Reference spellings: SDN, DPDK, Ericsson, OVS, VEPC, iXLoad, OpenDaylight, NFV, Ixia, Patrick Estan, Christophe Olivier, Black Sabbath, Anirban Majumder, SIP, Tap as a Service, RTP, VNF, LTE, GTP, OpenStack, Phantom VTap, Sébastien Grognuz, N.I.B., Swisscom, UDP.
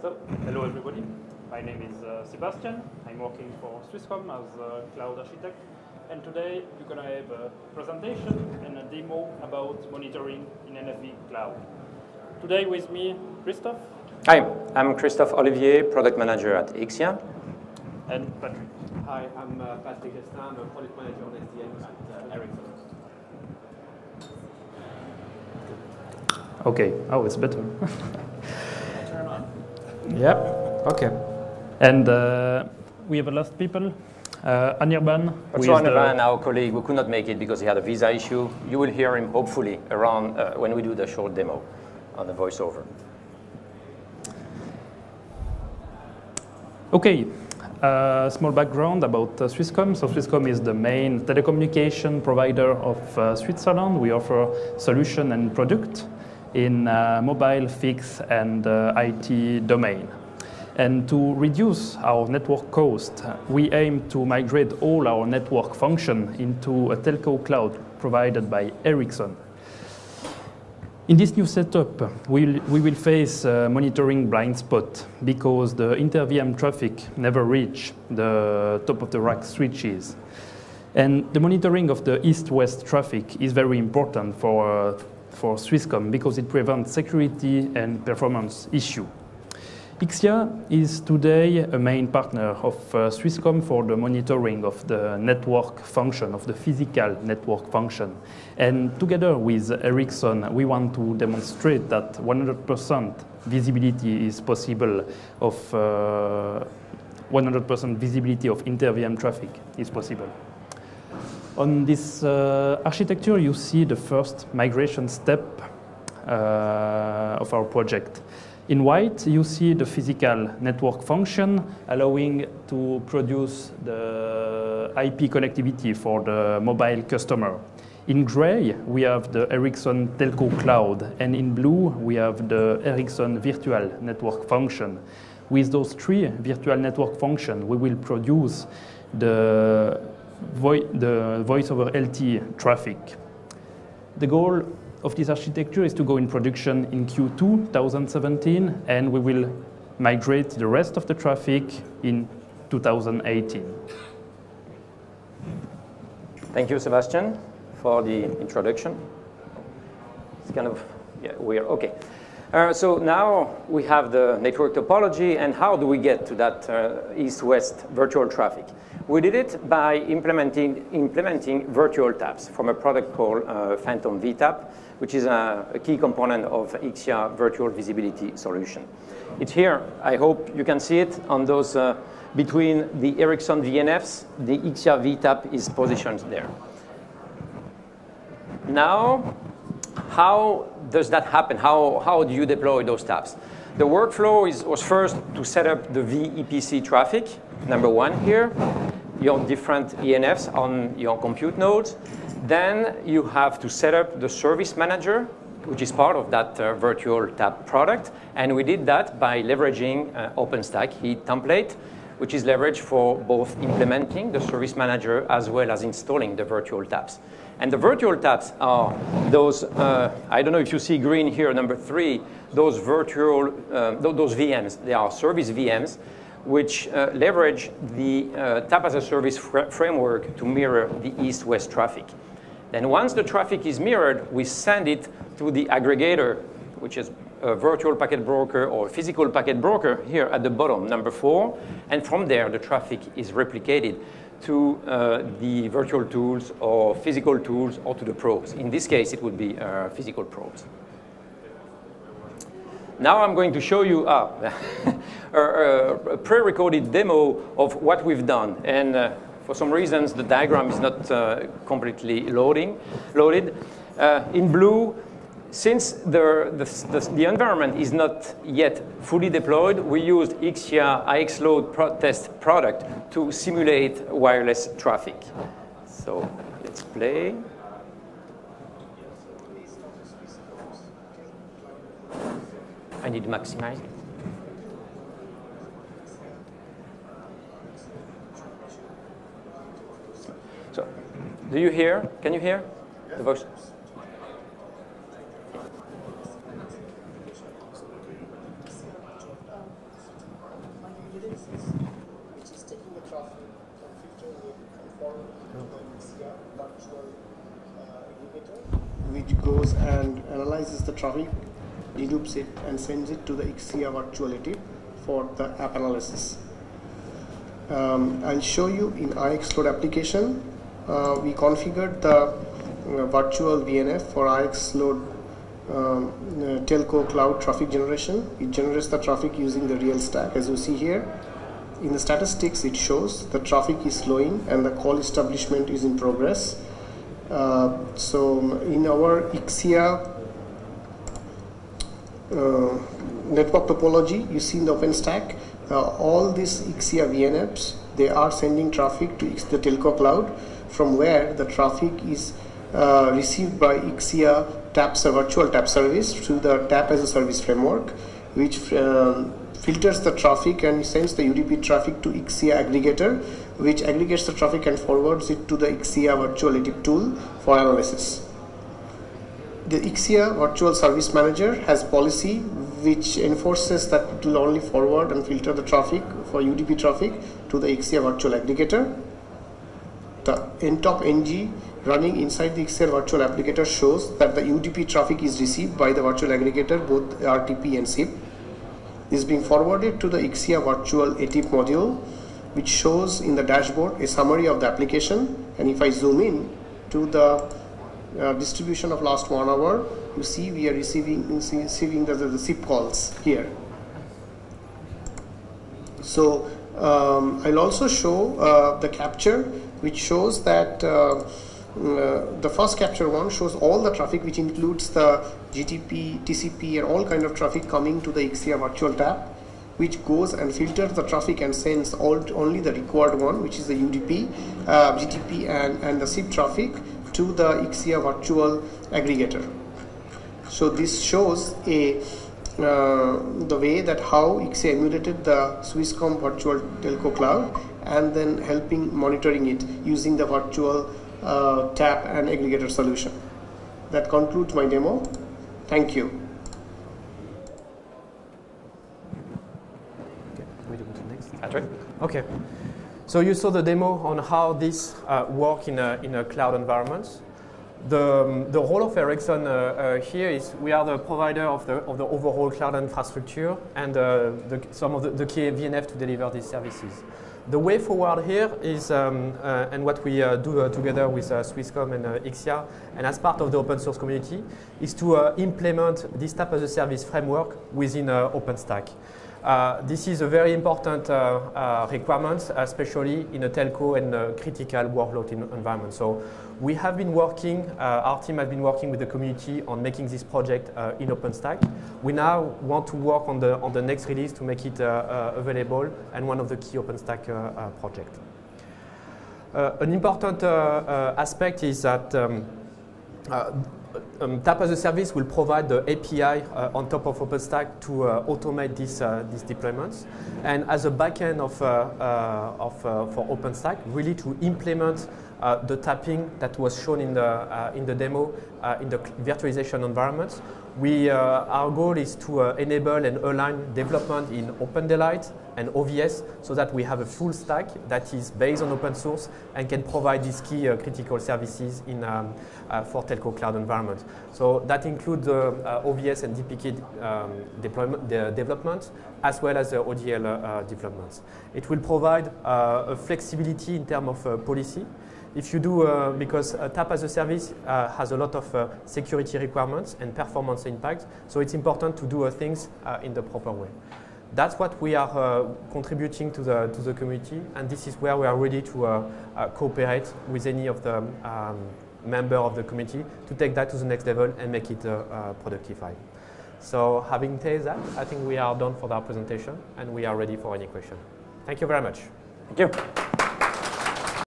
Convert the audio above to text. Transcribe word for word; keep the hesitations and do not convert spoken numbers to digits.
So, hello everybody. My name is uh, Sebastian. I'm working for Swisscom as a cloud architect. And today you're going to have a presentation and a demo about monitoring in N F V cloud. Today with me, Christophe. Hi, I'm Christophe Olivier, product manager at Ixia. And Patrick. Hi, I'm uh, Patrick Estan, I'm a product manager on S D N at uh, Ericsson. Okay. Oh, it's better. Yep. Okay. And uh, we have a last people. Uh, Anirban. Also Anirban, our colleague, who could not make it because he had a visa issue. You will hear him hopefully around uh, when we do the short demo on the voiceover. Okay. Uh, small background about uh, Swisscom. So Swisscom is the main telecommunication provider of uh, Switzerland. We offer solution and product in uh, mobile, fixed, and uh, I T domain. And to reduce our network cost, we aim to migrate all our network function into a telco cloud provided by Ericsson. In this new setup, we'll, we will face uh, monitoring blind spot because the inter-V M traffic never reach the top-of-the-rack switches. And the monitoring of the east-west traffic is very important for uh, for Swisscom because it prevents security and performance issue. Ixia is today a main partner of uh, Swisscom for the monitoring of the network function, of the physical network function. And together with Ericsson, we want to demonstrate that one hundred percent visibility is possible of one hundred percent uh, visibility of inter-V M traffic is possible. On this uh, architecture, you see the first migration step uh, of our project. In white, you see the physical network function allowing to produce the I P connectivity for the mobile customer. In gray, we have the Ericsson Telco Cloud, and in blue, we have the Ericsson Virtual Network Function. With those three virtual network functions, we will produce the Vo the voice over L T E traffic. The goal of this architecture is to go in production in Q two twenty seventeen, and we will migrate the rest of the traffic in two thousand eighteen. Thank you, Sebastian, for the introduction. It's kind of yeah, weird. Okay. Uh, so now we have the network topology, and how do we get to that uh, east-west virtual traffic? We did it by implementing, implementing virtual taps from a product called uh, Phantom VTap, which is a, a key component of Ixia virtual visibility solution. It's here. I hope you can see it on those uh, between the Ericsson V N Fs. The Ixia VTap is positioned there. Now, how does that happen? How, how do you deploy those taps? The workflow is, was first to set up the V E P C traffic, number one here, your different E N Fs on your compute nodes. Then you have to set up the service manager, which is part of that uh, virtual tap product. And we did that by leveraging uh, OpenStack heat template, which is leveraged for both implementing the service manager as well as installing the virtual taps. And the virtual taps are those, uh, I don't know if you see green here, number three, those virtual, uh, th those V Ms. They are service V Ms, which uh, leverage the uh, Tap as a Service fr framework to mirror the east-west traffic. Then once the traffic is mirrored, we send it to the aggregator, which is a virtual packet broker or physical packet broker here at the bottom, number four. And from there, the traffic is replicated to uh, the virtual tools or physical tools or to the probes. In this case, it would be uh, physical probes. Now I'm going to show you uh, a, a pre-recorded demo of what we've done. And uh, for some reasons, the diagram is not uh, completely loading, loaded. Uh, in blue, since the, the, the, the environment is not yet fully deployed, we used Ixia iXLoad pro test product to simulate wireless traffic. So let's play. I need to maximize it. So, do you hear? Can you hear the voice? traffic, dedupes it and sends it to the Ixia virtuality for the app analysis. Um, I'll show you in iXLoad application. Uh, we configured the uh, virtual V N F for iXLoad um, uh, telco cloud traffic generation. It generates the traffic using the real stack, as you see here. In the statistics, it shows the traffic is slowing and the call establishment is in progress. Uh, so in our Ixia uh, network topology, you see in the OpenStack, uh, all these Ixia V N Fs, they are sending traffic to the telco cloud, from where the traffic is uh, received by Ixia Tap's a virtual tap service through the Tap as a Service framework, which uh, filters the traffic and sends the U D P traffic to Ixia aggregator, which aggregates the traffic and forwards it to the Ixia virtuality tool for analysis. The Ixia virtual service manager has policy which enforces that it will only forward and filter the traffic for U D P traffic to the Ixia virtual aggregator. The N top N G running inside the Ixia virtual applicator shows that the U D P traffic is received by the virtual aggregator, both R T P and S I P. Is being forwarded to the Ixia virtual A T P module, which shows in the dashboard a summary of the application. And if I zoom in to the uh, distribution of last one hour, you see we are receiving, receiving the, the, the S I P calls here. So um, I'll also show uh, the capture, which shows that uh, Uh, the first capture one shows all the traffic, which includes the G T P, T C P and all kind of traffic coming to the Ixia virtual tap, which goes and filters the traffic and sends all, only the required one, which is the U D P, uh, G T P and, and the S I P traffic to the Ixia virtual aggregator. So this shows a uh, the way that how Ixia emulated the Swisscom virtual telco cloud and then helping monitoring it using the virtual Uh, tap and aggregator solution. That concludes my demo. Thank you. Okay, can we go to the next? Patrick? Okay. So you saw the demo on how this uh, works in a, in a cloud environment. The, um, the role of Ericsson uh, uh, here is we are the provider of the, of the overall cloud infrastructure and uh, the, some of the, the key V N F to deliver these services. The way forward here is, um, uh, and what we uh, do uh, together with uh, Swisscom and uh, Ixia, and as part of the open source community, is to uh, implement this Tap as a Service framework within uh, OpenStack. Uh, this is a very important uh, uh, requirement, especially in a telco and uh, critical workload in environment. So we have been working, uh, our team has been working with the community on making this project uh, in OpenStack. We now want to work on the, on the next release to make it uh, uh, available and one of the key OpenStack uh, uh, projects. Uh, an important uh, uh, aspect is that um, uh, Um, Tap as a Service will provide the A P I uh, on top of OpenStack to uh, automate these uh, these deployments, and as a backend of uh, uh, of uh, for OpenStack, really to implement uh, the tapping that was shown in the uh, in the demo uh, in the virtualization environment. We uh, our goal is to uh, enable and align development in OpenDaylight and O V S so that we have a full stack that is based on open source and can provide these key uh, critical services in um, uh, for telco cloud environment. So that includes uh, uh, O V S and D P K um, deployment, the development, as well as the O D L uh, developments. It will provide uh, a flexibility in terms of uh, policy. If you do, uh, because uh, Tap as a Service uh, has a lot of uh, security requirements and performance impact, so it's important to do uh, things uh, in the proper way. That's what we are uh, contributing to the, to the community, and this is where we are ready to uh, uh, cooperate with any of the um, member of the community to take that to the next level and make it uh, uh, productified. So having said that, I think we are done for our presentation, and we are ready for any question. Thank you very much. Thank you.